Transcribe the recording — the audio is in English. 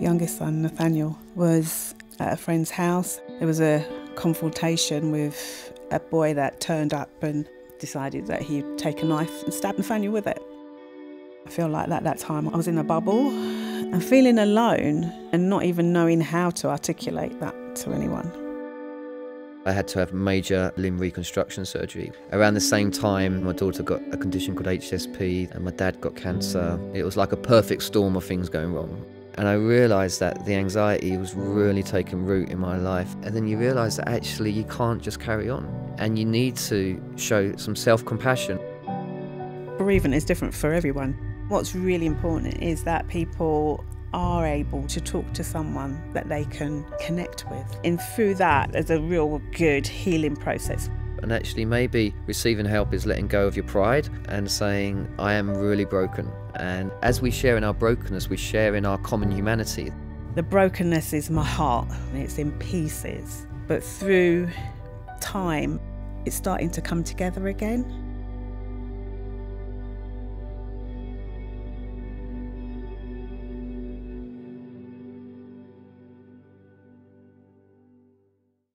youngest son, Nathaniel, was at a friend's house. There was a confrontation with a boy that turned up and decided that he'd take a knife and stab Nathaniel with it. I feel like at that time I was in a bubble and feeling alone and not even knowing how to articulate that to anyone. I had to have major limb reconstruction surgery. Around the same time, my daughter got a condition called HSP and my dad got cancer. It was like a perfect storm of things going wrong. And I realised that the anxiety was really taking root in my life. And then you realise that actually you can't just carry on and you need to show some self-compassion. Bereavement is different for everyone. What's really important is that people are able to talk to someone that they can connect with. And through that, there's a real good healing process. And actually maybe receiving help is letting go of your pride and saying, I am really broken. And as we share in our brokenness, we share in our common humanity. The brokenness is my heart, and it's in pieces. But through time, it's starting to come together again.